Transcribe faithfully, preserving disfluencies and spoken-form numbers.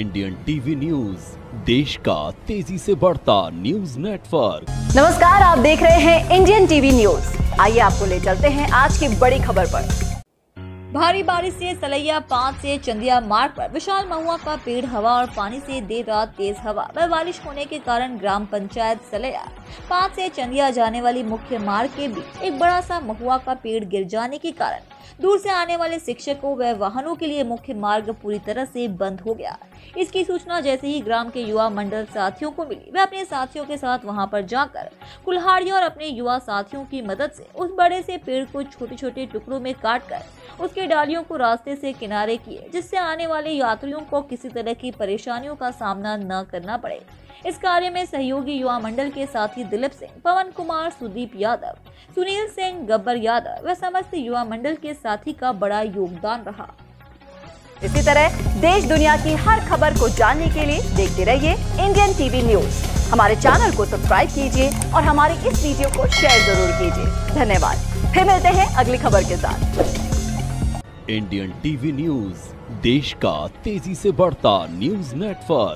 Indian TV news, देश का तेजी से बढ़ता न्यूज नेटवर्क। नमस्कार, आप देख रहे हैं इंडियन टीवी न्यूज। आइए आपको ले चलते हैं आज की बड़ी खबर पर। भारी बारिश से सलैया पाँच से चंदिया मार्ग पर विशाल महुआ का पेड़ हवा और पानी से देर रात तेज हवा व बारिश होने के कारण ग्राम पंचायत सलैया पाँच से चंदिया जाने वाली मुख्य मार्ग के बीच एक बड़ा सा महुआ का पेड़ गिर जाने के कारण दूर से आने वाले शिक्षकों व वाहनों के लिए मुख्य मार्ग पूरी तरह से बंद हो गया। इसकी सूचना जैसे ही ग्राम के युवा मंडल साथियों को मिली, वे अपने साथियों के साथ वहां पर जाकर कुल्हाड़ी और अपने युवा साथियों की मदद से उस बड़े से पेड़ को छोटे छोटे टुकड़ों में काटकर उसके डालियों को रास्ते से किनारे किए, जिससे आने वाले यात्रियों को किसी तरह की परेशानियों का सामना न करना पड़े। इस कार्य में सहयोगी युवा मंडल के साथी दिलीप सिंह, पवन कुमार, सुदीप यादव, सुनील सिंह, गब्बर यादव व समस्त युवा मंडल के साथी का बड़ा योगदान रहा। इसी तरह देश दुनिया की हर खबर को जानने के लिए देखते रहिए इंडियन टीवी न्यूज। हमारे चैनल को सब्सक्राइब कीजिए और हमारे इस वीडियो को शेयर जरूर कीजिए। धन्यवाद। फिर मिलते हैं अगली खबर के साथ। इंडियन टीवी न्यूज, देश का तेजी से बढ़ता न्यूज नेटवर्क।